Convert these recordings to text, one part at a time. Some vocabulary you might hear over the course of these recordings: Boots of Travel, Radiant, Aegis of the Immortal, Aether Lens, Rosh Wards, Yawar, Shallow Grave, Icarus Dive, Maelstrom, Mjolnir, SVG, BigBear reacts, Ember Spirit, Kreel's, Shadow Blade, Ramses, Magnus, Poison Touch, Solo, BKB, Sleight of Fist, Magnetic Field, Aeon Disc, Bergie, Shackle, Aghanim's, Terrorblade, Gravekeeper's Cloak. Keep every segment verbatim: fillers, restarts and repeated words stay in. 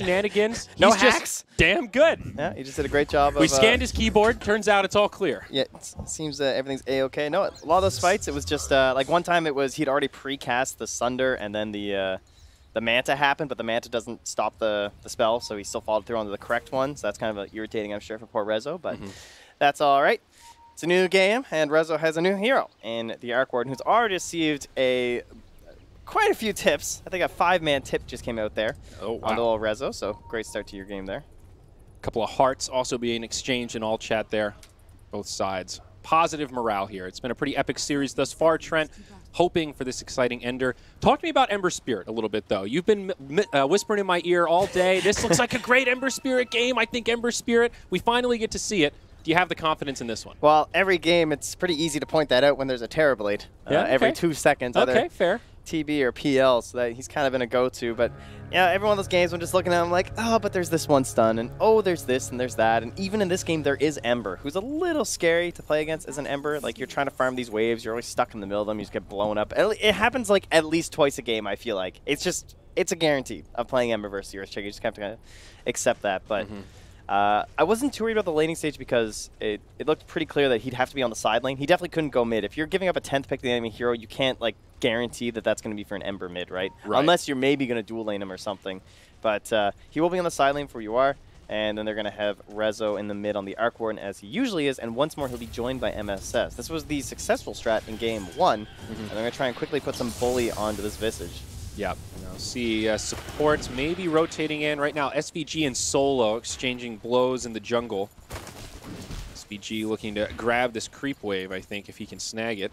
shenanigans. No He's hacks. Just damn good. Yeah, he just did a great job. We of, scanned uh, his keyboard. Turns out it's all clear. Yeah, it seems that everything's a-okay. No, a lot of those fights, it was just uh, like one time it was he'd already pre-cast the Sunder and then the uh, the Manta happened, but the Manta doesn't stop the the spell, so he still followed through on the correct one. So that's kind of irritating, I'm sure, for poor Rezo, but mm-hmm. that's all right. It's a new game, and Rezo has a new hero in the Ark Warden, who's already received a quite a few tips. I think a five-man tip just came out there oh, wow. on the little Rezo, so great start to your game there. A couple of hearts also being exchanged in all chat there, both sides. Positive morale here. It's been a pretty epic series thus far, Trent, hoping for this exciting ender. Talk to me about Ember Spirit a little bit, though. You've been uh, whispering in my ear all day, this looks like a great Ember Spirit game. I think Ember Spirit, we finally get to see it. Do you have the confidence in this one? Well, every game, it's pretty easy to point that out when there's a Terrorblade. Yeah, uh, okay. Every two seconds, okay, either fair. T B or P L, so that he's kind of been a go-to. But yeah, every one of those games, I'm just looking at him like, oh, but there's this one stun, and oh, there's this, and there's that. And even in this game, there is Ember, who's a little scary to play against as an Ember. Like, you're trying to farm these waves, you're always stuck in the middle of them, you just get blown up. It happens, like, at least twice a game, I feel like. It's just, it's a guarantee of playing Ember versus Earthshaker. You just have to kind of accept that, but... Mm-hmm. Uh, I wasn't too worried about the laning stage because it, it looked pretty clear that he'd have to be on the side lane. He definitely couldn't go mid. If you're giving up a tenth pick to the enemy hero, you can't like guarantee that that's going to be for an Ember mid, right? right. Unless you're maybe going to dual lane him or something. But uh, he will be on the side lane for Yawar, and then they're going to have Rezo in the mid on the Ark Warden as he usually is, and once more he'll be joined by M S S. This was the successful strat in game one, mm-hmm. and they're going to try and quickly put some bully onto this Visage. Yep, and I'll see uh, supports maybe rotating in right now. S V G and Solo exchanging blows in the jungle. S V G looking to grab this creep wave, I think, if he can snag it.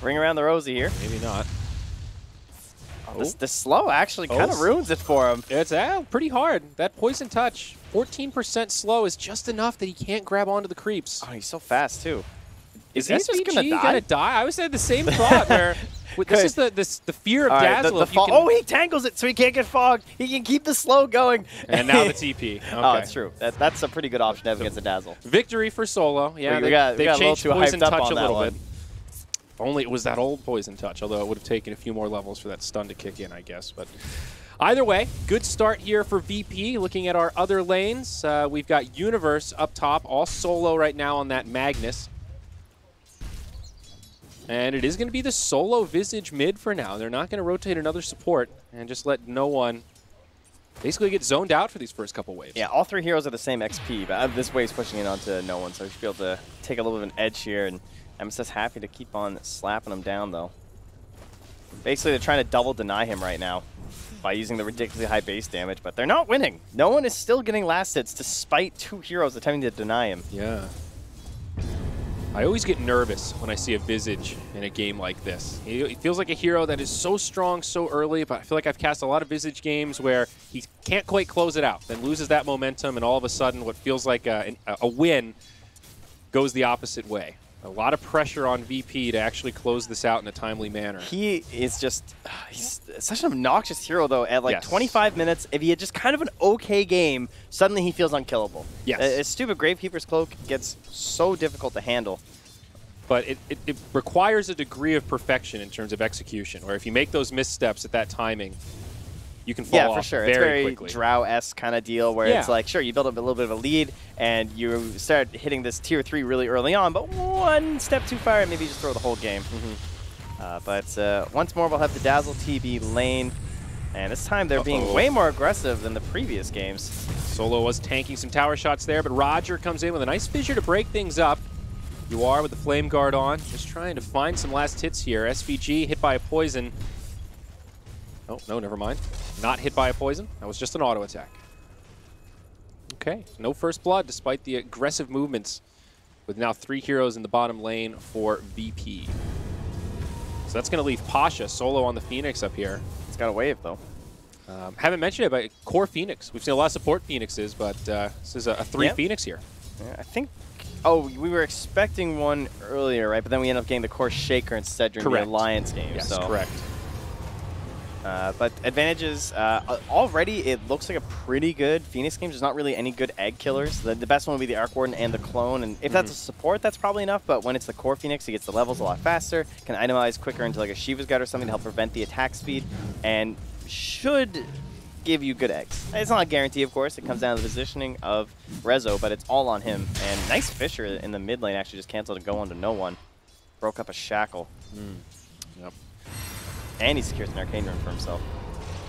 Ring around the rosy here. Maybe not. Oh, oh. This, this slow actually oh. kind of ruins it for him. It's uh, pretty hard. That poison touch, fourteen percent slow is just enough that he can't grab onto the creeps. Oh, he's so fast, too. Is, is he S V G just going to die? Gonna die? I always had the same thought where... This Good. is the this, the fear of All Dazzle. Right, the, the oh, he tangles it so he can't get fogged. He can keep the slow going. And now the T P. Okay. Oh, it's true. That, that's a pretty good option to have so against the Dazzle. Victory for Solo. Yeah, we, we they, got, they've got changed a Poison Touch a little one. bit. If only it was that old Poison Touch, although it would have taken a few more levels for that stun to kick in, I guess. But either way, good start here for V P. Looking at our other lanes, uh, we've got Universe up top, all Solo right now on that Magnus. And it is going to be the Solo Visage mid for now. They're not going to rotate another support and just let no one basically get zoned out for these first couple waves. Yeah, all three heroes are the same X P, but this wave's pushing it onto no one, so we should be able to take a little bit of an edge here. And M S S happy to keep on slapping them down, though. Basically, they're trying to double deny him right now by using the ridiculously high base damage, but they're not winning. No one is still getting last hits despite two heroes attempting to deny him. Yeah. I always get nervous when I see a Visage in a game like this. He feels like a hero that is so strong so early, but I feel like I've cast a lot of Visage games where he can't quite close it out, then loses that momentum, and all of a sudden what feels like a, a win goes the opposite way. A lot of pressure on V P to actually close this out in a timely manner. He is just he's such an obnoxious hero, though. At like yes. twenty-five minutes, if he had just kind of an okay game, suddenly he feels unkillable. Yes. A, a stupid Gravekeeper's Cloak gets so difficult to handle. But it, it, it requires a degree of perfection in terms of execution, where if you make those missteps at that timing, you can fall yeah, off for sure. very, very quickly. It's very Drow-esque kind of deal where yeah. it's like, sure, you build up a little bit of a lead and you start hitting this tier three really early on, but one step too far and maybe you just throw the whole game. Mm-hmm. uh, but uh, once more, we'll have the Dazzle T B lane, and this time they're Uh-oh. being way more aggressive than the previous games. Solo was tanking some tower shots there, but Roger comes in with a nice fissure to break things up. You are with the Flame Guard on, just trying to find some last hits here. S V G hit by a poison. Oh, no, never mind. Not hit by a poison. That was just an auto attack. Okay, no first blood despite the aggressive movements with now three heroes in the bottom lane for V P. So that's going to leave Pasha solo on the Phoenix up here. It's got a wave, though. Um, haven't mentioned it, but core Phoenix. We've seen a lot of support Phoenixes, but uh, this is a, a three yep. Phoenix here. Yeah, I think... Oh, we were expecting one earlier, right? But then we ended up getting the core Shaker instead during correct. the Alliance game. Yes, so. correct. Uh, but advantages, uh, already it looks like a pretty good Phoenix game. There's not really any good egg killers. The, the best one would be the Ark Warden and the Clone. And if mm-hmm. that's a support, that's probably enough. But when it's the core Phoenix, he gets the levels a lot faster, can itemize quicker into like a Shiva's Guide or something to help prevent the attack speed, and should give you good X. It's not a guarantee, of course. It comes down to the positioning of Rezo, but it's all on him. And nice Fissure in the mid lane actually just canceled and go on to no one. Broke up a Shackle. Mm. Yep. And he secures an Arcane Rune for himself.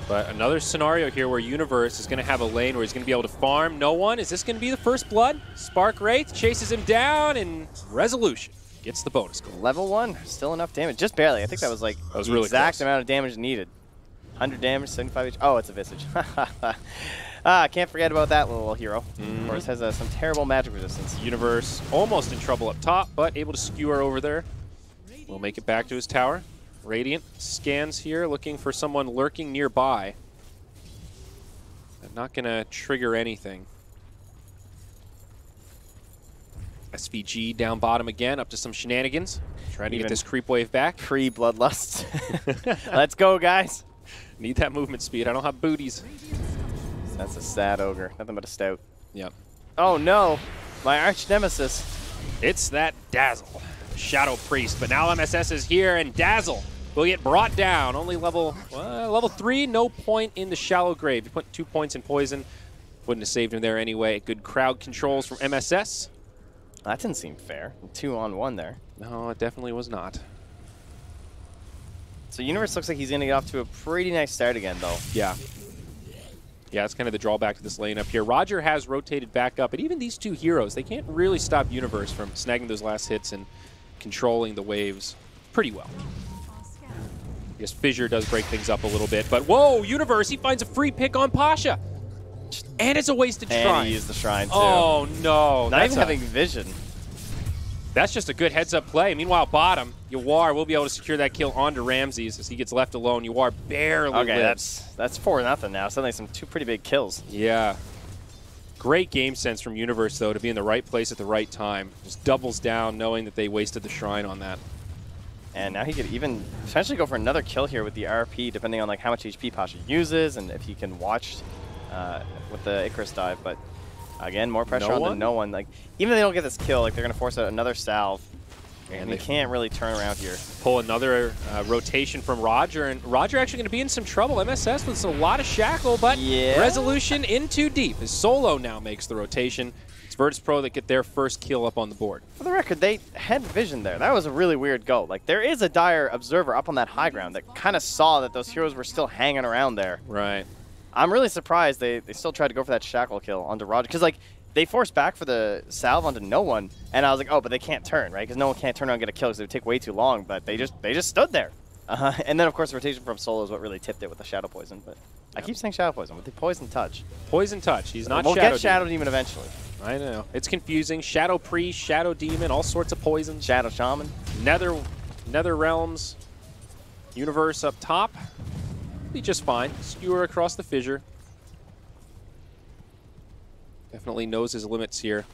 But another scenario here where Universe is going to have a lane where he's going to be able to farm no one. Is this going to be the first blood? Spark Wraith chases him down, and Resolution gets the bonus goal. Level one, still enough damage. Just barely. I think that was like that was the really exact close. amount of damage needed. one hundred damage, seventy-five H P. Oh, it's a Visage. Ah, can't forget about that little hero. Mm-hmm. Of course, has uh, some terrible magic resistance. Universe almost in trouble up top, but able to skewer over there. We'll make it back to his tower. Radiant scans here, looking for someone lurking nearby. I'm not going to trigger anything. S V G down bottom again, up to some shenanigans. Trying to Even get this creep wave back. Pre-bloodlust. Let's go, guys. Need that movement speed. I don't have booties. That's a sad ogre. Nothing but a stout. Yep. Oh, no. My arch nemesis. It's that Dazzle. Shadow Priest, but now M S S is here, and Dazzle will get brought down. Only level uh, level three, no point in the Shallow Grave. You put two points in Poison, wouldn't have saved him there anyway. Good crowd controls from M S S. That didn't seem fair. Two on one there. No, it definitely was not. So Universe looks like he's going to get off to a pretty nice start again, though. Yeah. Yeah, that's kind of the drawback to this lane up here. Roger has rotated back up, but even these two heroes, they can't really stop Universe from snagging those last hits and controlling the waves pretty well. I guess Fissure does break things up a little bit, but whoa, Universe, he finds a free pick on Pasha. And it's a wasted shrine. And he used the shrine too. Oh no. Not even having vision. That's just a good heads up play. Meanwhile, bottom, Yawar will be able to secure that kill onto Ramses as he gets left alone. Yawar barely lives. Okay, that's that's four nothing now. Suddenly some two pretty big kills. Yeah. Great game sense from Universe, though, to be in the right place at the right time. Just doubles down knowing that they wasted the shrine on that. And now he could even potentially go for another kill here with the R P, depending on like how much H P Pasha uses and if he can watch uh, with the Icarus dive. But again, more pressure no on one? the no one. Like, even if they don't get this kill, like they're going to force out another salve. And, and they can't really turn around here. Pull another uh, rotation from Roger, and Roger actually going to be in some trouble. M S S with a lot of Shackle, but yeah. Resolution in too deep as Solo now makes the rotation. It's Virtus Pro that get their first kill up on the board. For the record, they had vision there. That was a really weird goal. Like, there is a Dire observer up on that high ground that kind of saw that those heroes were still hanging around there. Right. I'm really surprised they, they still tried to go for that Shackle kill onto Roger, because, like, they forced back for the salve onto no one, and I was like, oh, but they can't turn, right? Because no one can't turn around and get a kill because it would take way too long, but they just they just stood there. Uh, and then, of course, the rotation from Solo is what really tipped it with the Shadow Poison, but yeah. I keep saying Shadow Poison, with the Poison Touch. Poison Touch, he's not we'll Shadow Demon. We'll get Shadow Demon eventually. I know. It's confusing. Shadow Priest, Shadow Demon, all sorts of poison. Shadow Shaman. Nether, Nether Realms, Universe up top. Be just fine. Skewer across the Fissure. Definitely knows his limits here.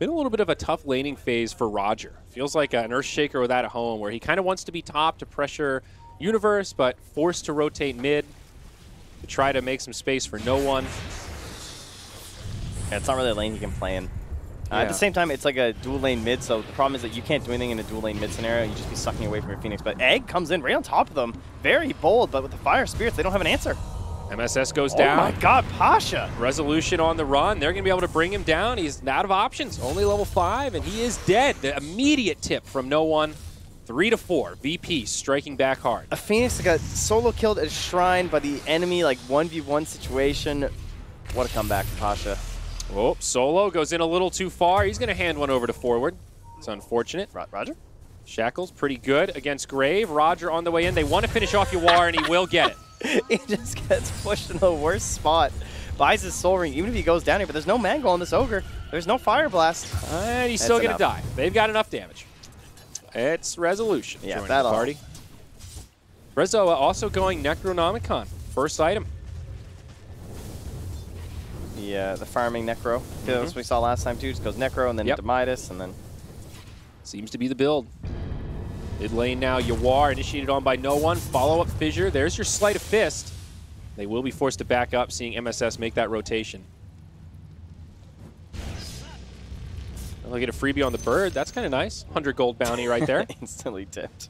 Been a little bit of a tough laning phase for Roger. Feels like an Earthshaker without a home, where he kind of wants to be top to pressure Universe, but forced to rotate mid to try to make some space for no one. Yeah, it's not really a lane he can play in. Uh, yeah. At the same time, it's like a dual lane mid, so the problem is that you can't do anything in a dual lane mid scenario. You just be sucking away from your Phoenix. But Egg comes in right on top of them. Very bold, but with the Fire Spirits, they don't have an answer. M S S goes down. Oh my god, Pasha! Resolution on the run. They're going to be able to bring him down. He's out of options. Only level five, and he is dead. The immediate tip from no one. Three to four. V P striking back hard. A Phoenix that got solo killed at Shrine by the enemy, like one v one situation. What a comeback for Pasha. Oh, Solo goes in a little too far. He's going to hand one over to Forward. It's unfortunate. Roger? Shackle's pretty good against Grave. Roger on the way in. They want to finish off Yawar, and he will get it. He just gets pushed in the worst spot. Buys his soul ring, even if he goes down here. But there's no mango on this ogre. There's no fire blast. And he's That's still going to die. They've got enough damage. It's Resolution. Yeah, that party. Rezo also going Necronomicon. First item. The, uh, the farming Necro. Mm-hmm. That's what we saw last time, too. Just goes Necro and then yep. Demidas and then... Seems to be the build. Mid lane now, Yawar initiated on by no one. Follow-up Fissure. There's your sleight of fist. They will be forced to back up, seeing M S S make that rotation. And they'll get a freebie on the bird. That's kind of nice. one hundred gold bounty right there. Instantly tipped.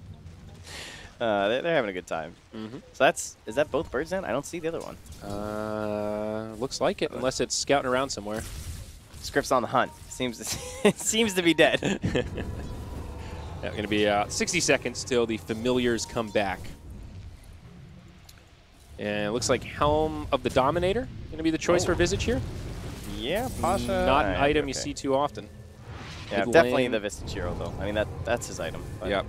Uh, they're, they're having a good time. Mm-hmm. So that's, is that both birds then? I don't see the other one. Uh, looks like it, unless it's scouting around somewhere. Script's on the hunt. Seems to, seems to be dead. Yeah, gonna be uh, sixty seconds till the familiars come back. And it looks like Helm of the Dominator gonna be the choice oh. for Visage here. Yeah, Pasha. Not an item okay. you see too often. Yeah, Good definitely lane. the Visage hero though. I mean that that's his item. Yep.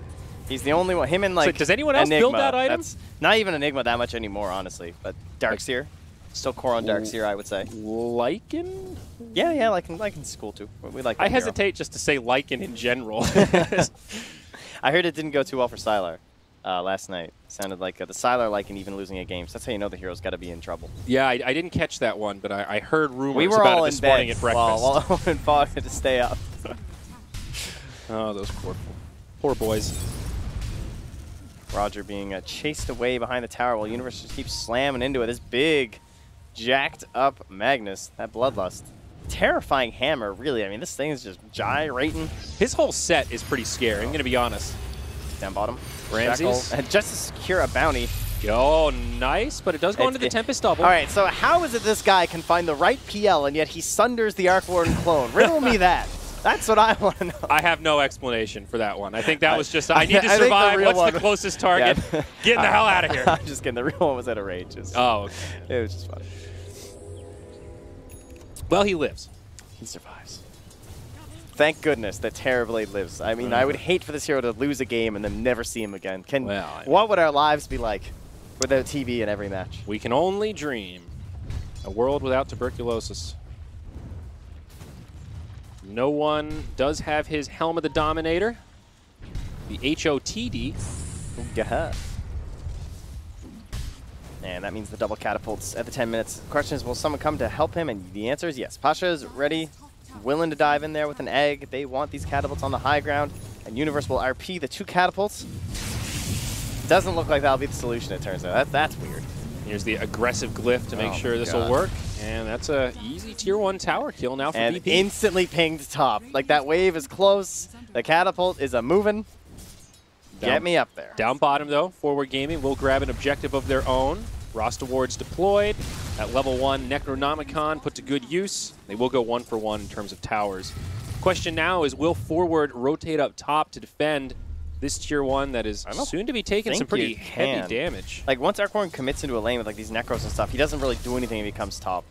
He's the only one. Him and like. So does anyone else Enigma. build that item? That's not even Enigma that much anymore, honestly. But Darkseer, still core on Darkseer, I would say. Lycan? Yeah, yeah, Lycan. Lycan's cool too. We like. I hero. hesitate just to say Lycan in general. I heard it didn't go too well for Sylar uh, last night. Sounded like uh, the Sylar Lycan even losing a game. So that's how you know the hero's got to be in trouble. Yeah, I, I didn't catch that one, but I, I heard rumors we were about all it this in morning bed. at breakfast. Well, all in fog to stay up. Oh, those poor, poor boys. Roger being uh, chased away behind the tower while Universe just keeps slamming into it. This big, jacked-up Magnus, that Bloodlust. Terrifying hammer, really. I mean, this thing is just gyrating. His whole set is pretty scary, I'm going to be honest. Down bottom. Ramses. And just to secure a bounty. Oh, nice, but it does go it, into the it, Tempest double. All right, so how is it this guy can find the right P L and yet he sunders the Ark Warden clone? Riddle me that. That's what I want to know. I have no explanation for that one. I think that was just, I need to survive. The What's one? the closest target? Yeah. Get the hell out of here. I'm just kidding. The real one was out of rage. It was, oh, okay. It was just funny. Well, he lives. He survives. Thank goodness that Terrorblade lives. I mean, mm. I would hate for this hero to lose a game and then never see him again. Can well, I mean, What would our lives be like without T V in every match? We can only dream. A world without tuberculosis. No one does have his Helm of the Dominator. The H O T D. Yeah. And that means the double catapults at the ten minutes. The question is, will someone come to help him? And the answer is yes. Pasha's ready, willing to dive in there with an egg. They want these catapults on the high ground. And Universe will R P the two catapults. Doesn't look like that'll be the solution, it turns out. That, that's weird. Here's the aggressive Glyph to make oh sure this God. will work. And that's a easy tier one tower kill now for and B P. Instantly pinged top. Like that wave is close. The catapult is a moving. Down, Get me up there. Down bottom though, Forward Gaming will grab an objective of their own. Rosh Wards deployed. That level one Necronomicon put to good use. They will go one for one in terms of towers. Question now is, will Forward rotate up top to defend this tier one that is soon to be taking some pretty heavy damage? Like once Ark Warden commits into a lane with like these Necros and stuff, he doesn't really do anything if he comes top.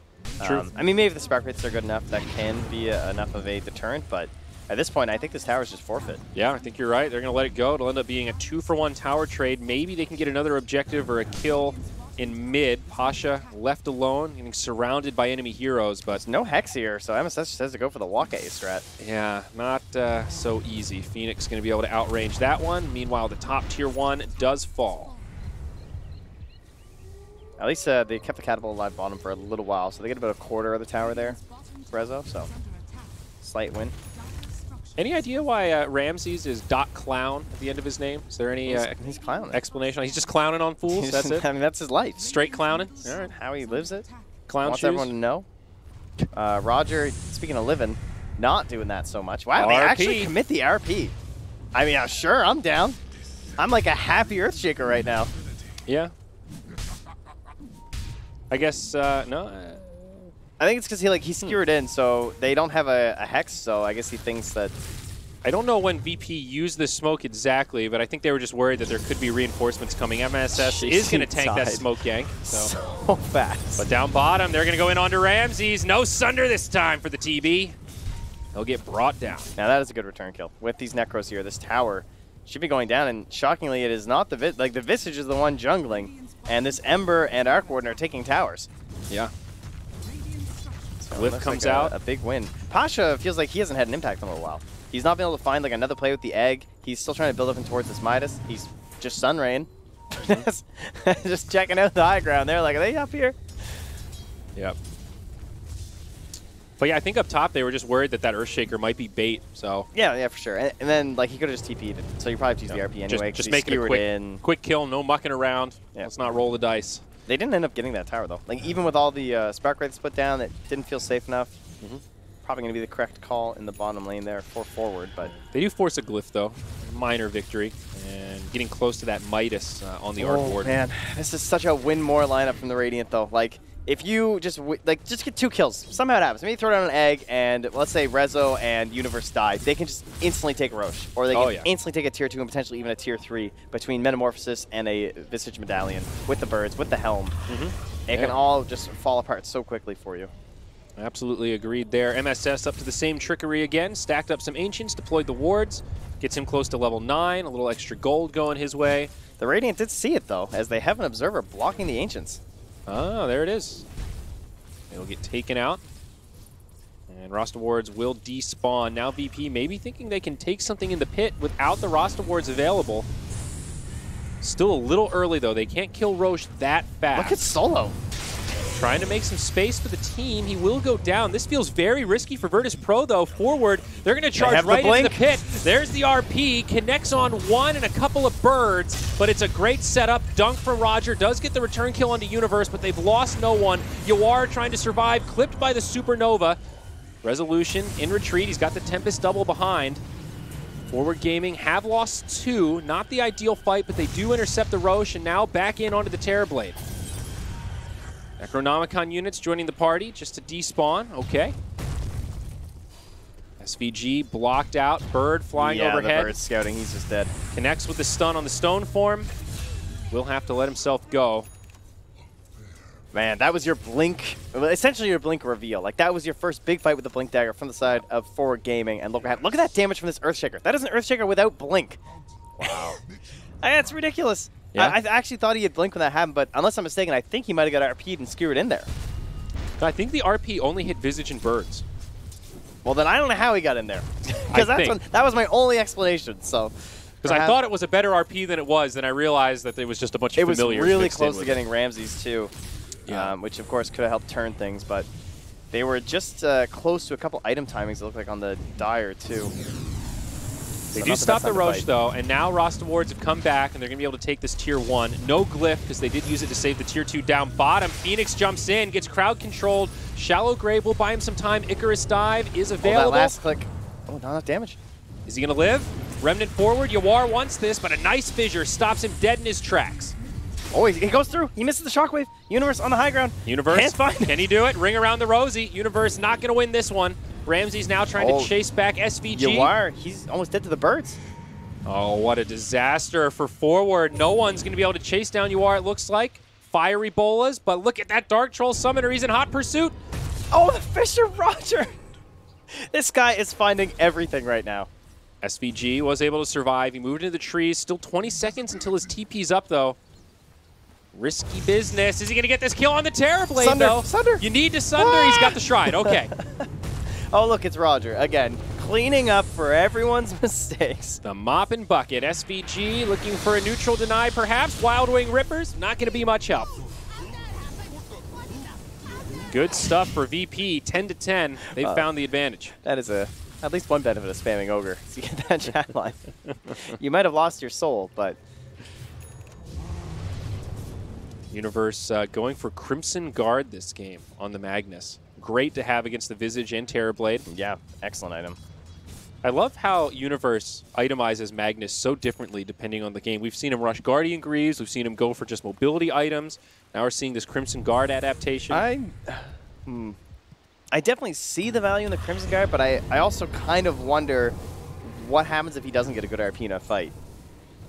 True. Um, I mean, maybe if the spark pits are good enough, that can be a, enough of a deterrent. But at this point, I think this tower is just forfeit. Yeah, I think you're right. They're going to let it go. It'll end up being a two for one tower trade. Maybe they can get another objective or a kill in mid. Pasha left alone, getting surrounded by enemy heroes, but there's no Hex here, so M S S just has to go for the walk at you strat. Yeah, not uh, so easy. Phoenix gonna be able to outrange that one. Meanwhile, the top tier one does fall. At least uh, they kept the catapult alive bottom for a little while, so they get about a quarter of the tower there, Rezo, so slight win. Any idea why uh, Ramses is dot clown at the end of his name? Is there any uh, he's, he's explanation? He's just clowning on fools. That's it. I mean, that's his life. Straight clowning. All right. How he lives it. Clown wants shoes. everyone to know. Uh, Roger, speaking of living, not doing that so much. Wow, R P. They actually commit the R P. I mean, I'm sure I'm down. I'm like a happy Earthshaker right now. Yeah. I guess uh, no. Uh, I think it's because he like he secured hmm. in, so they don't have a, a hex, so I guess he thinks that... I don't know when V P used the smoke exactly, but I think they were just worried that there could be reinforcements coming. M S S Jeez, is going to tank died. that smoke gank. So. so fast. But down bottom, they're going to go in onto Ramses. No Sunder this time for the T B. They'll get brought down. Now that is a good return kill. With these Necros here, this tower should be going down, and shockingly, it is not the... Vi like, the Visage is the one jungling, and this Ember and Ark Warden are taking towers. Yeah. Glyph comes like out. A, a big win. Pasha feels like he hasn't had an impact in a little while. He's not been able to find like another play with the egg. He's still trying to build up in towards this Midas. He's just sunraying. Just checking out the high ground. They're like, are they up here? Yep. But yeah, I think up top they were just worried that that Earthshaker might be bait. So yeah, yeah, for sure. And, and then like he could have just T P'd it. So you probably have to use the R P anyway. Just, just make it a quick, in. quick kill. No mucking around. Yep. Let's not roll the dice. They didn't end up getting that tower, though. Like, even with all the uh, spark rates put down, it didn't feel safe enough. Mm-hmm. Probably going to be the correct call in the bottom lane there for forward, but... They do force a Glyph, though. minor victory and getting close to that Midas uh, on the Ark Warden. Man, this is such a win more lineup from the Radiant though. Like if you just w like just get two kills, somehow it happens. Maybe throw down an egg and let's say Rezo and Universe die, they can just instantly take Rosh, or they can oh, yeah. instantly take a tier two and potentially even a tier three between Metamorphosis and a Visage Medallion with the birds, with the helm. Mm-hmm. It yeah. can all just fall apart so quickly for you. Absolutely agreed there. M S S up to the same trickery again. Stacked up some Ancients, deployed the wards. Gets him close to level nine. A little extra gold going his way. The Radiant did see it, though, as they have an Observer blocking the Ancients. Oh, there it is. It'll get taken out. And Roster Wards will despawn. Now V P maybe thinking they can take something in the pit without the Roster Wards available. Still a little early, though. They can't kill Rosh that fast. Look at Solo. Trying to make some space for the team. He will go down. This feels very risky for Virtus Pro, though. Forward, they're going to charge right into the pit. There's the R P. Connects on one and a couple of birds, but it's a great setup. Dunk for Roger. Does get the return kill onto Universe, but they've lost no one. Yawar trying to survive, clipped by the Supernova. Resolution in retreat. He's got the Tempest double behind. Forward Gaming have lost two. Not the ideal fight, but they do intercept the Rosh, and now back in onto the Terrorblade. Necronomicon units joining the party just to despawn. Okay. S V G blocked out. Bird flying yeah, overhead. Yeah, the bird scouting. He's just dead. Connects with the stun on the stone form. Will have to let himself go. Man, that was your blink. Essentially, your blink reveal. Like that was your first big fight with the blink dagger from the side of Forward Gaming. And look at look at that damage from this Earthshaker. That is an Earthshaker without blink. Wow. That's ridiculous. Yeah. I, I actually thought he had blinked when that happened, but unless I'm mistaken, I think he might have got R P'd and skewered in there. I think the R P only hit Visage and birds. Well, then I don't know how he got in there. Because that was my only explanation. So, because I thought it was a better R P than it was, then I realized that it was just a bunch of familiars. It was really close to getting Ramses too, yeah. um, which of course could have helped turn things, but they were just uh, close to a couple item timings, it looked like, on the Dire too. They so do stop the Rosh, though, and now Roster Wards have come back, and they're going to be able to take this Tier one. No Glyph, because they did use it to save the Tier two down bottom. Phoenix jumps in, gets crowd-controlled. Shallow Grave will buy him some time. Icarus Dive is available. Oh, that last click. Oh, not enough damage. Is he going to live? Remnant forward. Yawar wants this, but a nice Fissure stops him dead in his tracks. Oh, he goes through. He misses the Shockwave. Universe on the high ground. Universe. Can't find Can he do it? Ring around the Rosie. Universe not going to win this one. Ramses now trying oh, to chase back S V G. Yawar, he's almost dead to the birds. Oh, what a disaster for Forward. No one's going to be able to chase down Yawar, it looks like. Fiery bolas, but look at that Dark Troll Summoner. He's in hot pursuit. Oh, the Fissure Roger. This guy is finding everything right now. S V G was able to survive. He moved into the trees. Still twenty seconds until his T P's up, though. Risky business. Is he going to get this kill on the Terrorblade, Sunder, though? Sunder. You need to Sunder. Ah! He's got the Shrine. Okay. Oh, look, it's Roger, again, cleaning up for everyone's mistakes. The mop and bucket. S V G looking for a neutral deny, perhaps. Wild Wing Rippers, not going to be much help. Good stuff for V P, ten to ten. They've uh, found the advantage. That is a at least one benefit of spamming Ogre. So you get that chat line. You might have lost your soul, but... Universe uh, going for Crimson Guard this game on the Magnus. Great to have against the Visage and Terrorblade. Yeah, excellent item. I love how Universe itemizes Magnus so differently depending on the game. We've seen him rush Guardian Greaves. We've seen him go for just mobility items. Now we're seeing this Crimson Guard adaptation. I, hmm, I definitely see the value in the Crimson Guard, but I, I also kind of wonder what happens if he doesn't get a good R P in a fight.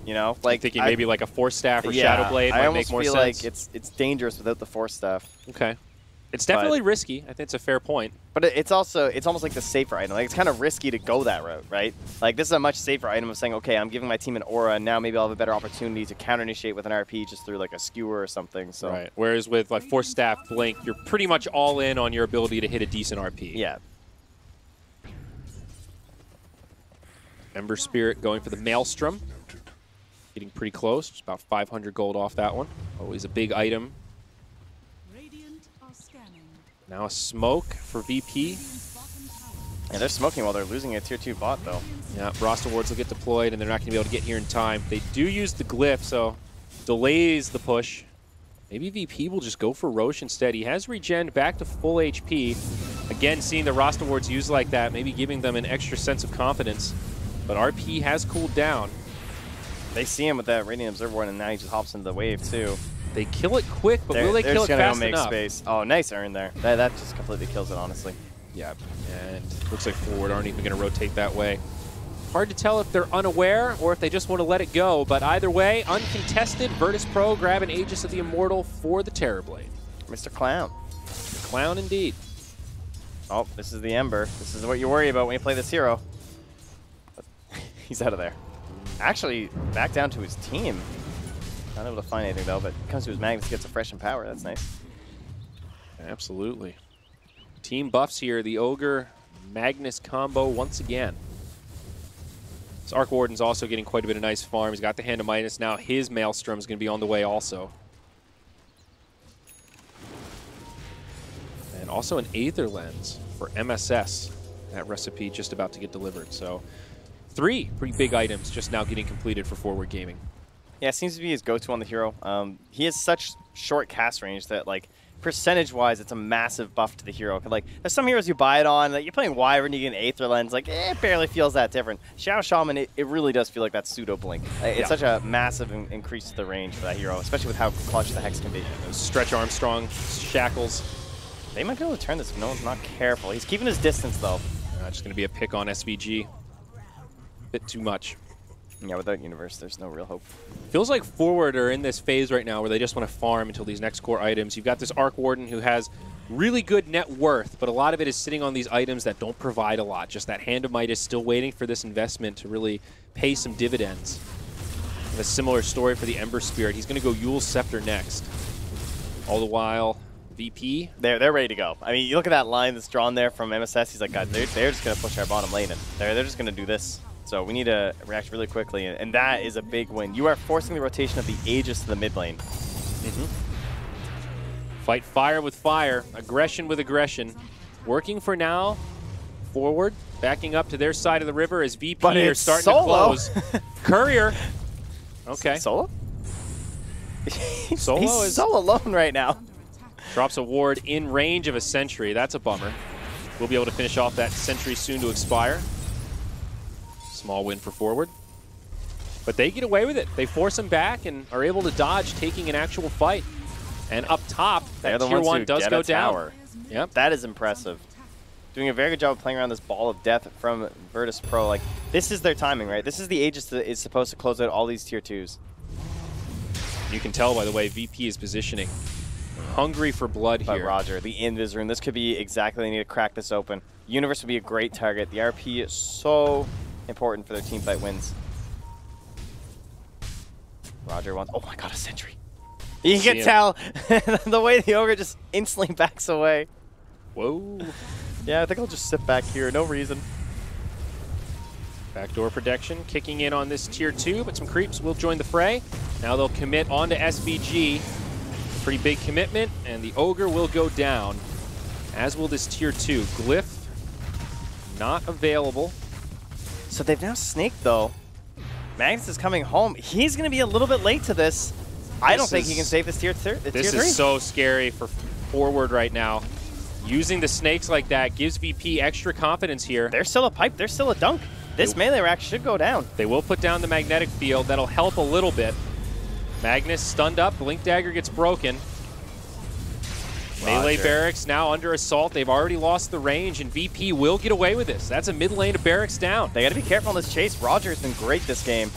You know, like I'm thinking I, maybe like a Force Staff or yeah, Shadow Blade might make more sense. I almost feel like it's it's dangerous without the Force Staff. Okay. It's definitely but, risky. I think it's a fair point. But it's also, it's almost like the safer item. Like, it's kind of risky to go that route, right? Like, this is a much safer item of saying, okay, I'm giving my team an aura, and now maybe I'll have a better opportunity to counter-initiate with an R P just through, like, a skewer or something. So. Right. Whereas with, like, Force Staff, Blink, you're pretty much all in on your ability to hit a decent R P. Yeah. Ember Spirit going for the Maelstrom. Getting pretty close. Just about five hundred gold off that one. Always a big item. Now a smoke for V P. Yeah, they're smoking while they're losing a tier two bot, though. Yeah, Roster Wards will get deployed, and they're not going to be able to get here in time. They do use the Glyph, so delays the push. Maybe V P will just go for Rosh instead. He has regen back to full H P. Again, seeing the Roster Wards used like that, maybe giving them an extra sense of confidence. But R P has cooled down. They see him with that Radiant Observer one, and now he just hops into the wave, too. They kill it quick, but they're, will they kill it fast make enough? Space. Oh, nice earn there. That, that just completely kills it, honestly. Yeah, and looks like Forward aren't even going to rotate that way. Hard to tell if they're unaware or if they just want to let it go, but either way, uncontested, Virtus Pro grab an Aegis of the Immortal for the Terrorblade. Mister Clown. Mister Clown, indeed. Oh, this is the Ember. This is what you worry about when you play this hero. But he's out of there. Actually, back down to his team. Not able to find anything, though, but comes to his Magnus, gets a fresh and power. That's nice. Absolutely. Team buffs here. The Ogre Magnus combo once again. So Ark Warden's also getting quite a bit of nice farm. He's got the hand of Midas now. His Maelstrom's going to be on the way also. And also an Aether Lens for M S S. That recipe just about to get delivered. So three pretty big items just now getting completed for Forward Gaming. Yeah, it seems to be his go-to on the hero. Um, he has such short cast range that, like, percentage-wise, it's a massive buff to the hero. Like, there's some heroes you buy it on. Like, you're playing Wyvern, you get an Aether Lens. Like, eh, it barely feels that different. Shadow Shaman, it, it really does feel like that pseudo blink. Like, it's yeah. such a massive in increase to the range for that hero, especially with how clutch the Hex can be. Those Stretch Armstrong, Shackles. They might be able to turn this if no one's not careful. He's keeping his distance, though. Uh, just going to be a pick on S V G. Bit too much. Yeah, without Universe, there's no real hope. Feels like Forward are in this phase right now where they just want to farm until these next core items. You've got this Ark Warden who has really good net worth, but a lot of it is sitting on these items that don't provide a lot. Just that Hand of Midas still waiting for this investment to really pay some dividends. And a similar story for the Ember Spirit. He's going to go Yule's Scepter next. All the while, V P. They're, they're ready to go. I mean, you look at that line that's drawn there from M S S. He's like, God, they're, they're just going to push our bottom lane in. They're, they're just going to do this. So we need to react really quickly, and that is a big win. You are forcing the rotation of the Aegis to the mid lane. Mm-hmm. Fight fire with fire, aggression with aggression. Working for now, Forward, backing up to their side of the river as V P but are starting solo. to close. Courier. Okay. Solo? Solo He's is so alone right now. Drops a ward in range of a sentry. That's a bummer. We'll be able to finish off that sentry soon to expire. Small win for Forward, but they get away with it. They force him back and are able to dodge taking an actual fight. And up top, that tier one does go down. Yep, that is impressive. Doing a very good job of playing around this ball of death from Virtus Pro. Like, this is their timing, right? This is the Aegis that is supposed to close out all these tier twos. You can tell by the way V P is positioning. Hungry for blood but here. Roger, the Invis rune. This could be exactly. They need to crack this open. Universe would be a great target. The R P is so important for their team fight wins. Roger wants, oh my god, a sentry. You See can him. tell the way the Ogre just instantly backs away. Whoa. Yeah, I think I'll just sit back here, no reason. Backdoor protection, kicking in on this tier two, but some creeps will join the fray. Now they'll commit onto S V G. Pretty big commitment, and the Ogre will go down, as will this tier two. Glyph, not available. So they've now snaked, though. Magnus is coming home. He's going to be a little bit late to this. this I don't is, think he can save this tier, thir this tier is three. This is so scary for Forward right now. Using the snakes like that gives V P extra confidence here. They're still a pipe. They're still a dunk. This they, melee rack should go down. They will put down the magnetic field. That'll help a little bit. Magnus stunned up. Blink dagger gets broken. Roger. Melee barracks now under assault. They've already lost the range, and V P will get away with this. That's a mid lane to barracks down. They got to be careful on this chase. Roger's been great this game.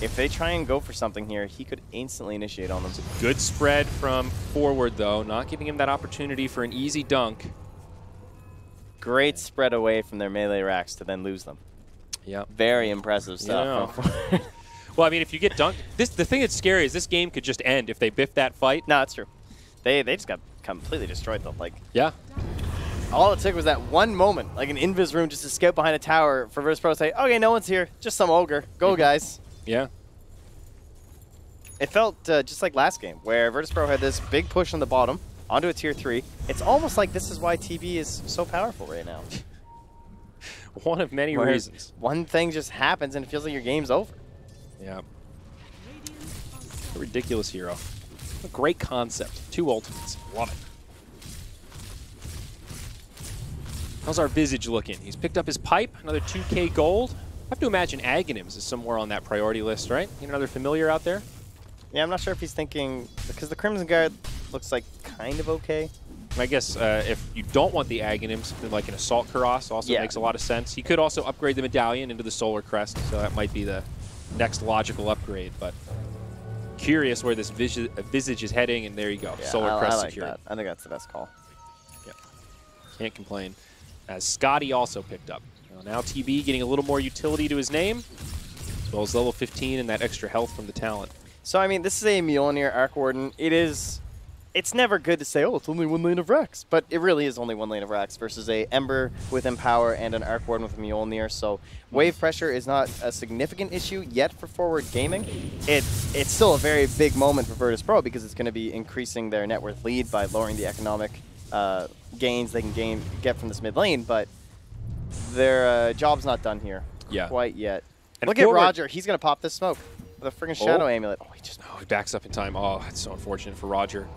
If they try and go for something here, he could instantly initiate on them. Good spread from Forward, though, not giving him that opportunity for an easy dunk. Great spread away from their melee racks to then lose them. Yeah. Very impressive stuff. Yeah. Well, I mean, if you get dunked, this, the thing that's scary is this game could just end if they biff that fight. No, that's true. They, they just got completely destroyed them. Like, yeah. All it took was that one moment, like an invis room just to scout behind a tower for Virtus Pro to say, okay, no one's here, just some Ogre. Go, guys. Yeah. It felt uh, just like last game, where Virtus Pro had this big push on the bottom, onto a tier three. It's almost like this is why T B is so powerful right now. One of many Whereas reasons. One thing just happens and it feels like your game's over. Yeah. A ridiculous hero. A great concept. Two ultimates. Love it. How's our Visage looking? He's picked up his pipe. Another two K gold. I have to imagine Aghanims is somewhere on that priority list, right? You know, another familiar out there? Yeah, I'm not sure if he's thinking, because the Crimson Guard looks like kind of okay. I guess uh, if you don't want the Aghanims, something like an Assault Karas also yeah. makes a lot of sense. He could also upgrade the Medallion into the Solar Crest, so that might be the next logical upgrade. But curious where this vis Visage is heading, and there you go. Yeah, Solar I, Crest I like secured. That. I think that's the best call. Yeah. Can't complain. As Scotty also picked up. Well, now T B getting a little more utility to his name, as well as level fifteen and that extra health from the talent. So, I mean, this is a Mjolnir Ark Warden. It is... It's never good to say, oh, it's only one lane of Rex, but it really is only one lane of Rex versus a Ember with Empower and an Ark Warden with Mjolnir. So wave pressure is not a significant issue yet for Forward Gaming. It, it's still a very big moment for Virtus Pro because it's going to be increasing their net worth lead by lowering the economic uh, gains they can gain get from this mid lane, but their uh, job's not done here yeah. quite yet. And look at Roger. He's going to pop this smoke with a friggin' Shadow oh. Amulet. Oh, he just oh, he backs up in time. Oh, that's so unfortunate for Roger.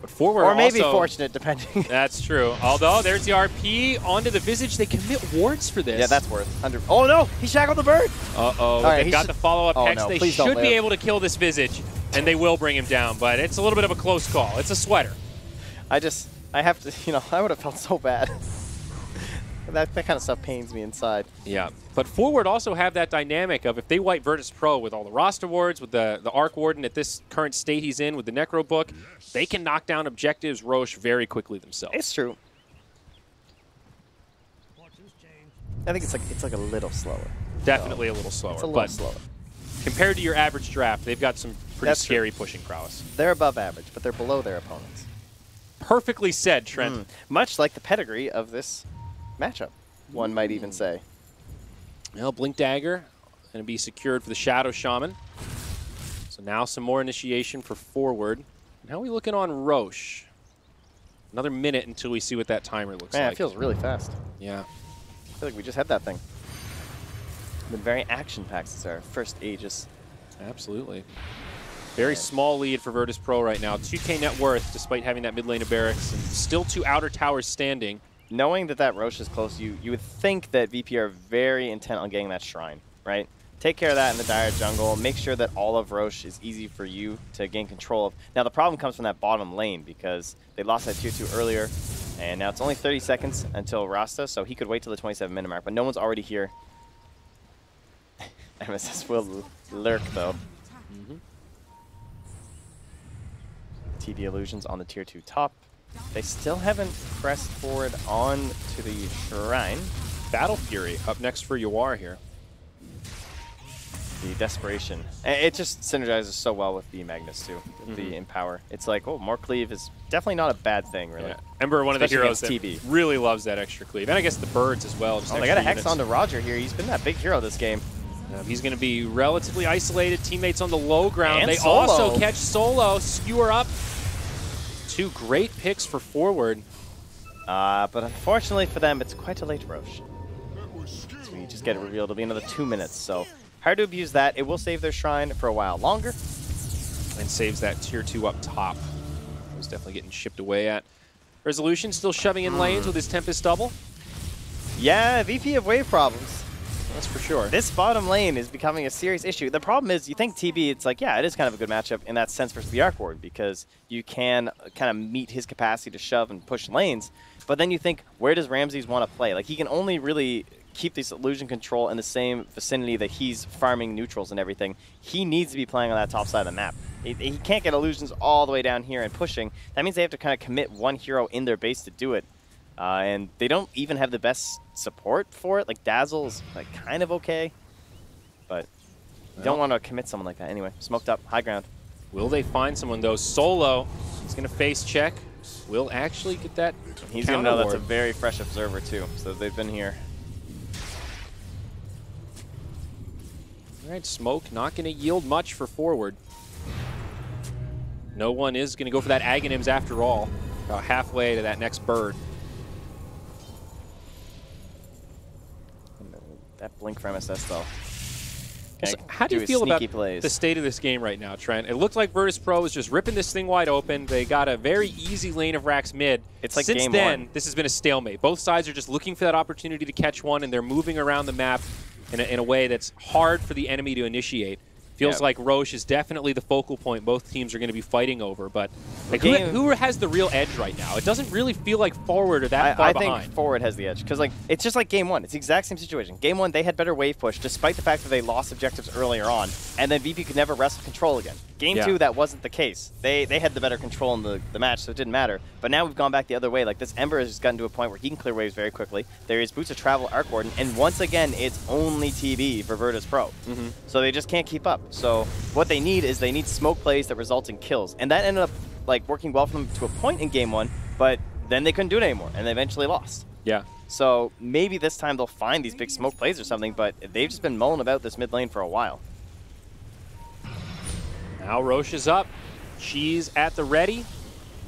But Forward or maybe also, fortunate, depending. That's true. Although, there's the R P onto the Visage. They commit wards for this. Yeah, that's worth one hundred. Oh, no! He shackled the bird! Uh-oh. Right, they've got the follow-up oh, hex. No, they should be able to kill this Visage, and they will bring him down. But it's a little bit of a close call. It's a sweater. I just, I have to, you know, I would have felt so bad. That, that kind of stuff pains me inside. Yeah. But Forward also have that dynamic of if they wipe Virtus Pro with all the roster wards, with the, the Ark Warden at this current state he's in with the Necro Book, yes. they can knock down objectives Roche very quickly themselves. It's true. I think it's like it's like a little slower. Definitely so, a little slower. It's a little but slower. Compared to your average draft, they've got some pretty That's scary true. pushing prowess. They're above average, but they're below their opponents. Perfectly said, Trent. Mm. Much like the pedigree of this matchup, one might even say. Well, Blink Dagger going to be secured for the Shadow Shaman. So now some more initiation for Forward. And how are we looking on Roche? Another minute until we see what that timer looks Man, like. Man, it feels really fast. Yeah. I feel like we just had that thing. It's been very action-packed since our first Aegis. Absolutely. Very small lead for Virtus Pro right now. two K net worth despite having that mid lane of barracks. And still two outer towers standing. Knowing that that Roche is close, you you would think that V P are very intent on getting that Shrine, right? Take care of that in the Dire jungle. Make sure that all of Roche is easy for you to gain control of. Now, the problem comes from that bottom lane because they lost that tier two earlier, and now it's only thirty seconds until Rasta, so he could wait till the twenty-seven minute mark, but no one's already here. M S S will lurk, though. Mm-hmm. T V Illusions on the tier two top. They still haven't pressed forward on to the Shrine. Battle Fury up next for Yawar here. The Desperation. It just synergizes so well with the Magnus, too. Mm-hmm. The Empower. It's like, oh, more cleave is definitely not a bad thing, really. Yeah. Ember, one Especially of the heroes that really loves that extra cleave. And I guess the birds as well. Just oh, they got a hex onto Roger here. He's been that big hero this game. Um, he's going to be relatively isolated. Teammates on the low ground. And they Solo. also catch Solo. Skewer up. Two great picks for Forward. Uh, but unfortunately for them, it's quite a late Roche. So you just get it revealed. It'll be another two minutes, so hard to abuse that. It will save their Shrine for a while longer. And saves that tier two up top. It was definitely getting chipped away at. Resolution still shoving in lanes with his Tempest double. Yeah, V P of wave problems. That's for sure. This bottom lane is becoming a serious issue. The problem is, you think T B, it's like, yeah, it is kind of a good matchup in that sense versus the Ark Warden because you can kind of meet his capacity to shove and push lanes. But then you think, where does Ramses want to play? Like, he can only really keep this illusion control in the same vicinity that he's farming neutrals and everything. He needs to be playing on that top side of the map. He, he can't get illusions all the way down here and pushing. That means they have to kind of commit one hero in their base to do it. Uh, and they don't even have the best support for it. Like, Dazzle's like, kind of okay, but you don't want to commit someone like that. Anyway, smoked up, high ground. Will they find someone, though? Solo is going to face check. Will actually get that He's going to know that's a very fresh observer, too, so they've been here. All right, smoke not going to yield much for Forward. No one is going to go for that Aghanims after all, about halfway to that next bird. That blink from M S S, though. So how do, do you feel about plays. the state of this game right now, Trent? It looked like Virtus Pro was just ripping this thing wide open. They got a very easy lane of Rax mid. It's like Since game then, one. this has been a stalemate. Both sides are just looking for that opportunity to catch one, and they're moving around the map. in a, in a way that's hard for the enemy to initiate. Feels yep. like Roche is definitely the focal point both teams are going to be fighting over, but like, who, who has the real edge right now? It doesn't really feel like Forward or that I, far I behind. I think Forward has the edge, because like, it's just like Game one. It's the exact same situation. Game one, they had better wave push, despite the fact that they lost objectives earlier on, and then V P could never wrestle control again. Game two, that wasn't the case. They they had the better control in the, the match, so it didn't matter. But now we've gone back the other way. Like, this Ember has just gotten to a point where he can clear waves very quickly. There is Boots of Travel, Ark Warden, and once again, it's only T B for Virtus Pro. Mm-hmm. So they just can't keep up. So what they need is they need smoke plays that result in kills. And that ended up like working well for them to a point in Game one, but then they couldn't do it anymore, and they eventually lost. Yeah. So maybe this time they'll find these big smoke plays or something, but they've just been mulling about this mid lane for a while. Now Roche is up. She's at the ready.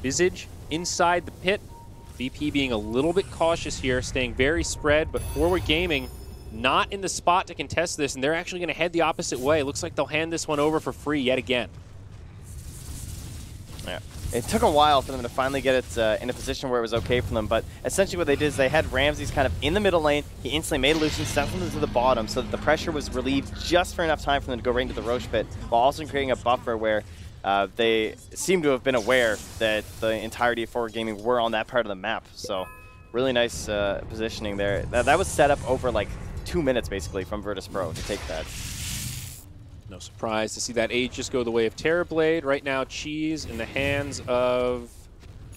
Visage inside the pit. V P being a little bit cautious here, staying very spread, but Forward Gaming not in the spot to contest this, and they're actually going to head the opposite way. Looks like they'll hand this one over for free yet again. Yeah. It took a while for them to finally get it uh, in a position where it was okay for them, but essentially what they did is they had Ramses kind of in the middle lane. He instantly made illusions, sent them to the bottom so that the pressure was relieved just for enough time for them to go right into the Roche pit, while also creating a buffer where uh, they seem to have been aware that the entirety of Forward Gaming were on that part of the map. So really nice uh, positioning there. That, that was set up over like two minutes basically from Virtus Pro to take that. No surprise to see that age just go the way of Terrorblade. Right now, Cheese in the hands of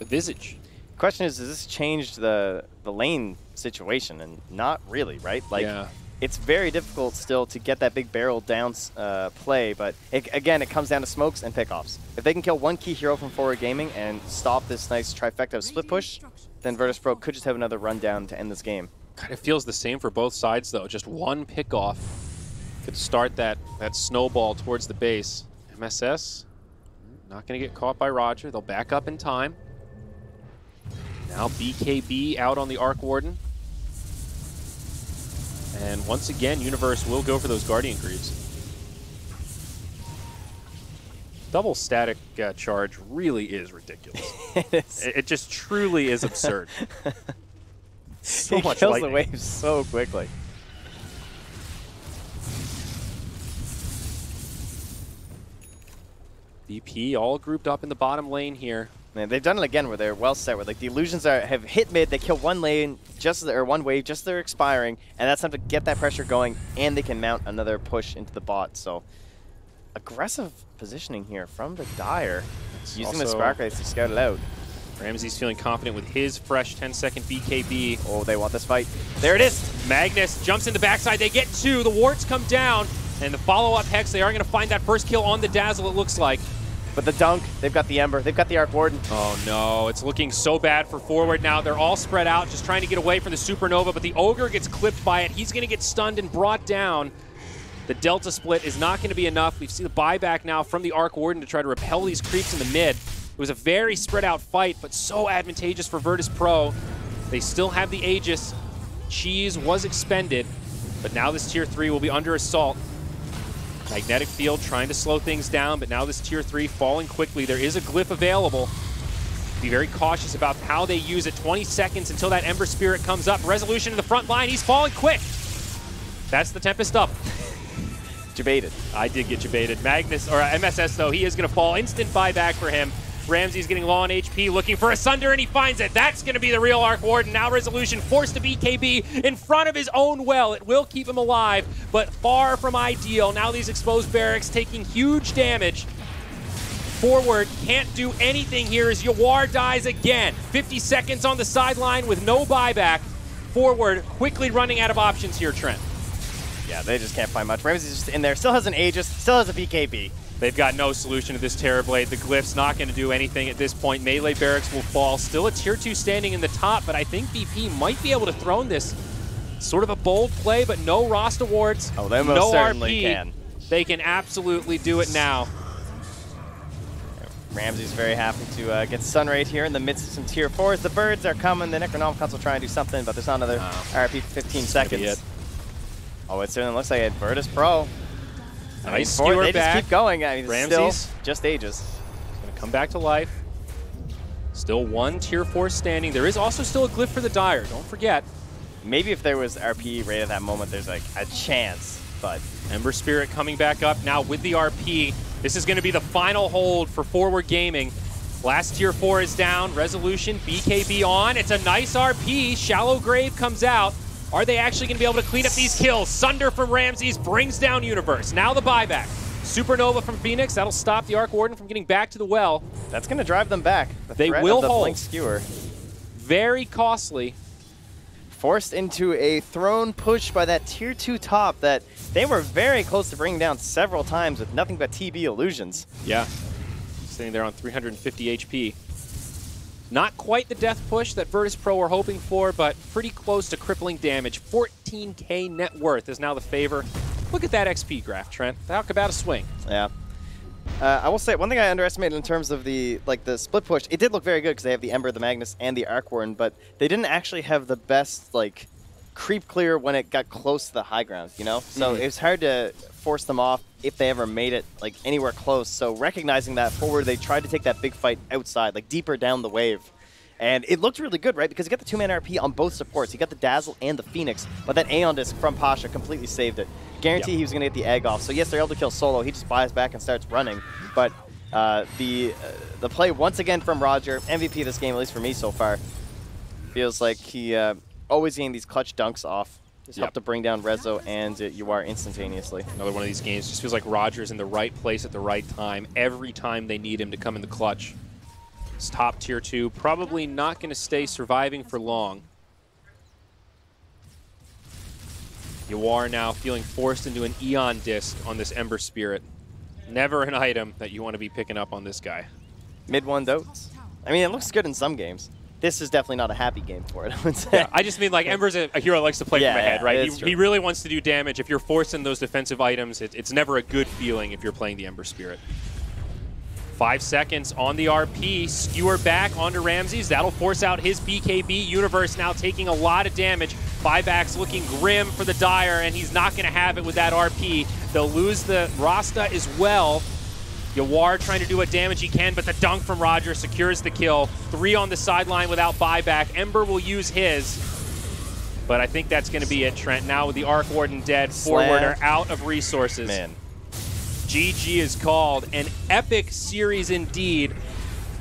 the Visage. The question is, has this changed the the lane situation? And not really, right? Like, yeah. It's very difficult still to get that big barrel down uh, play, but it, again, it comes down to smokes and pickoffs. If they can kill one key hero from Forward Gaming and stop this nice trifecta of split push, then Virtus Pro could just have another rundown to end this game. God, it feels the same for both sides, though. Just one pickoff could start that, that snowball towards the base. M S S, not going to get caught by Roger. They'll back up in time. Now B K B out on the Ark Warden. And once again, Universe will go for those Guardian Greaves. Double static uh, charge really is ridiculous. It is. It just truly is absurd. So he much kills lightning. The waves so quickly. V P all grouped up in the bottom lane here. Man, they've done it again where they're well set. Where like the illusions are have hit mid, they kill one lane just as or one wave just as they're expiring, and that's enough to get that pressure going, and they can mount another push into the bot. So aggressive positioning here from the Dire, it's using the spark rays to scout it out. Ramses feeling confident with his fresh ten second B K B. Oh, they want this fight. There it is. Magnus jumps in the backside. They get two. The wards come down. And the follow-up Hex, they are going to find that first kill on the Dazzle, it looks like. But the dunk, they've got the Ember, they've got the Ark Warden. Oh no, it's looking so bad for Forward now. They're all spread out, just trying to get away from the Supernova, but the Ogre gets clipped by it. He's going to get stunned and brought down. The Delta Split is not going to be enough. We've seen the buyback now from the Ark Warden to try to repel these creeps in the mid. It was a very spread-out fight, but so advantageous for Virtus Pro. They still have the Aegis. Cheese was expended, but now this Tier three will be under assault. Magnetic Field trying to slow things down, but now this Tier three falling quickly. There is a Glyph available. Be very cautious about how they use it. twenty seconds until that Ember Spirit comes up. Resolution in the front line. He's falling quick. That's the Tempest up. Jebaited. I did get jebaited. Magnus, or M S S though, he is going to fall. Instant buyback for him. Ramsey's getting low on H P, looking for a Sunder, and he finds it. That's going to be the real Ark Warden. Now Resolution forced to B K B in front of his own well. It will keep him alive, but far from ideal. Now these exposed barracks taking huge damage. Forward can't do anything here as Yawar dies again. fifty seconds on the sideline with no buyback. Forward quickly running out of options here, Trent. Yeah, they just can't find much. Ramsey's just in there. Still has an Aegis, still has a B K B. They've got no solution to this Terrorblade. The Glyph's not going to do anything at this point. Melee barracks will fall. Still a Tier two standing in the top, but I think B P might be able to throne this. Sort of a bold play, but no Rost awards. Oh, they most no certainly R P. Can. They can absolutely do it now. Ramsey's very happy to uh, get Sunraid here in the midst of some Tier fours. The birds are coming. The Necronomicon will try and do something, but there's not another uh, R P for fifteen seconds. It. Oh, it certainly looks like it. Virtus Pro. Nice I mean, skewer they back. Just keep going. I mean, Ramses still just Aegis. He's going to come back to life. Still one Tier four standing. There is also still a Glyph for the Dire. Don't forget. Maybe if there was R P right at that moment, there's like a chance, but... Ember Spirit coming back up now with the R P. This is going to be the final hold for Forward Gaming. Last tier four is down. Resolution, B K B on. It's a nice R P. Shallow Grave comes out. Are they actually going to be able to clean up these kills? Sunder from Ramses brings down Universe. Now the buyback. Supernova from Phoenix. That'll stop the Ark Warden from getting back to the well. That's going to drive them back. The they will the hold. Blink skewer. Very costly. Forced into a throne push by that tier two top that they were very close to bringing down several times with nothing but T B illusions. Yeah, sitting there on three hundred fifty H P. Not quite the death push that Virtus Pro were hoping for, but pretty close to crippling damage. fourteen K net worth is now the favor. Look at that X P graph, Trent. Talk about a swing. Yeah. Uh, I will say, one thing I underestimated in terms of the like the split push, it did look very good because they have the Ember, the Magnus, and the Ark Warden, but they didn't actually have the best like creep clear when it got close to the high ground, you know? So it was hard to force them off if they ever made it like anywhere close. So recognizing that forward, they tried to take that big fight outside, like deeper down the wave. And it looked really good, right? Because he got the two-man R P on both supports. He got the Dazzle and the Phoenix, but that Aeon Disc from Pasha completely saved it. Guarantee yep. He was going to get the egg off. So yes, they're able to kill Solo. He just buys back and starts running. But uh, the uh, the play once again from Roger, M V P of this game, at least for me so far, feels like he uh, always getting these clutch dunks off. Just yep. helped to bring down Rezo and uh, Yawar instantaneously. Another one of these games just feels like Roger's in the right place at the right time every time they need him to come in the clutch. It's top tier two, probably not going to stay surviving for long. Yawar now feeling forced into an Eon Disc on this Ember Spirit. Never an item that you want to be picking up on this guy. Mid one dotes. I mean, it looks good in some games. This is definitely not a happy game for it, I would say. Yeah, I just mean, like, Ember's a, a hero that likes to play yeah, from ahead, yeah, right? He, he really wants to do damage. If you're forcing those defensive items, it, it's never a good feeling if you're playing the Ember Spirit. Five seconds on the R P, skewer back onto Ramses. That'll force out his B K B. Universe now taking a lot of damage. Buybacks looking grim for the Dire, and he's not going to have it with that R P. They'll lose the Rasta as well. Yawar trying to do what damage he can, but the dunk from Roger secures the kill. Three on the sideline without buyback. Ember will use his, but I think that's going to be it, Trent. Now with the Ark Warden dead, forwarder out of resources. Man. G G is called. An epic series indeed.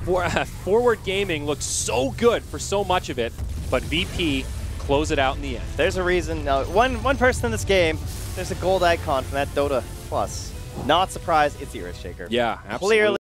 For, uh, Forward Gaming looks so good for so much of it, but V P close it out in the end. There's a reason. Now, one one person in this game, there's a gold icon from that Dota Plus. Not surprised, it's the Earthshaker. Yeah, absolutely. Clearly